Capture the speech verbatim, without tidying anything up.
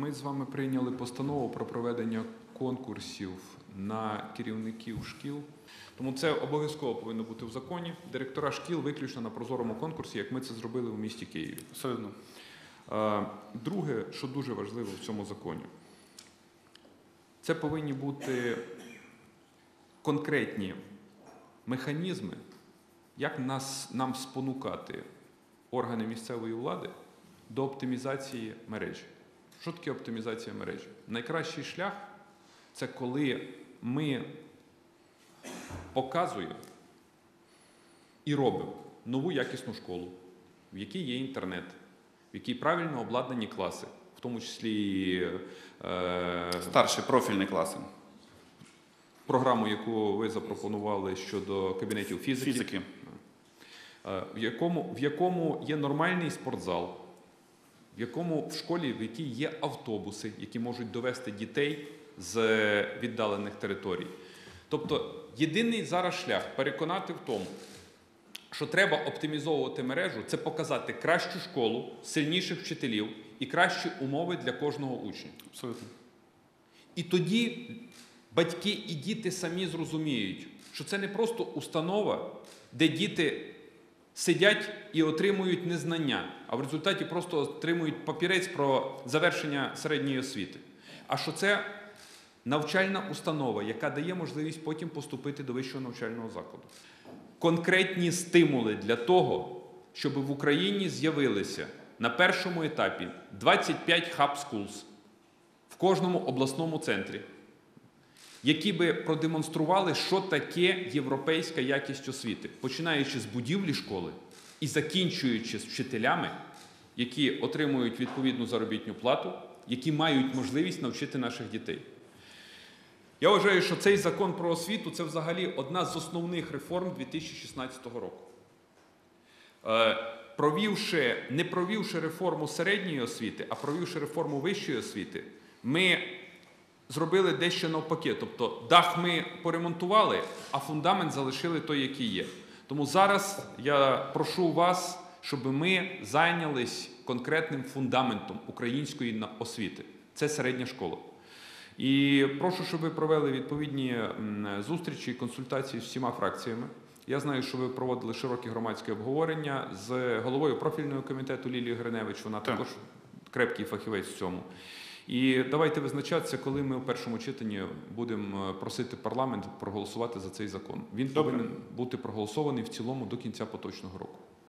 Ми з вами прийняли постанову про проведення конкурсів на керівників шкіл. Тому це обов'язково повинно бути в законі. Директора шкіл виключно на прозорому конкурсі, як ми це зробили в місті Києві. Абсолютно. Друге, що дуже важливо в цьому законі, це повинні бути конкретні механізми, як нас, нам спонукати органи місцевої влади до оптимізації мережі. Що таке оптимізація мережі? Найкращий шлях – це коли ми показуємо і робимо нову якісну школу, в якій є інтернет, в якій правильно обладнані класи, в тому числі… Е... Старші профільні класи. Програму, яку ви запропонували щодо кабінетів фізики, фізики. В, якому, в якому є нормальний спортзал, в якому в школі, в якій є автобуси, які можуть довести дітей з віддалених територій. Тобто єдиний зараз шлях переконати в тому, що треба оптимізовувати мережу, це показати кращу школу, сильніших вчителів і кращі умови для кожного учня. Абсолютно. І тоді батьки і діти самі зрозуміють, що це не просто установа, де діти сидять і отримують незнання, а в результаті просто отримують папірець про завершення середньої освіти. А що це навчальна установа, яка дає можливість потім поступити до вищого навчального закладу. Конкретні стимули для того, щоб в Україні з'явилися на першому етапі двадцять п'ять hub schools в кожному обласному центрі, які би продемонстрували, що таке європейська якість освіти, починаючи з будівлі школи і закінчуючи з вчителями, які отримують відповідну заробітну плату, які мають можливість навчити наших дітей. Я вважаю, що цей закон про освіту – це взагалі одна з основних реформ дві тисячі шістнадцятого року. Провівши, не провівши реформу середньої освіти, а провівши реформу вищої освіти, ми зробили дещо навпаки. Тобто дах ми поремонтували, а фундамент залишили той, який є. Тому зараз я прошу вас, щоб ми зайнялись конкретним фундаментом української освіти. Це середня школа. І прошу, щоб ви провели відповідні зустрічі і консультації з всіма фракціями. Я знаю, що ви проводили широкі громадські обговорення з головою профільного комітету Лілією Гриневич. Вона так. також крепкий фахівець в цьому. І давайте визначатися, коли ми у першому читанні будемо просити парламент проголосувати за цей закон. Він Добре. повинен бути проголосований в цілому до кінця поточного року.